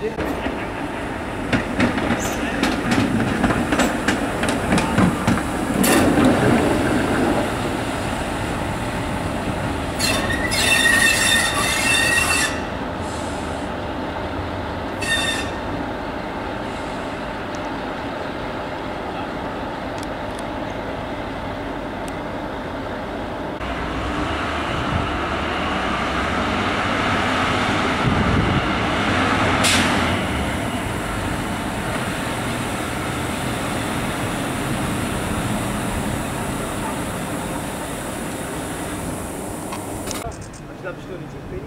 Zit wat natuurlijk, je zit op de vering.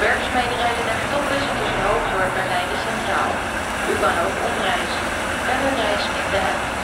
werkzaamheden en toerisme is hoog door Berlijn Centraal. U kan ook omreizen en een reis in de app.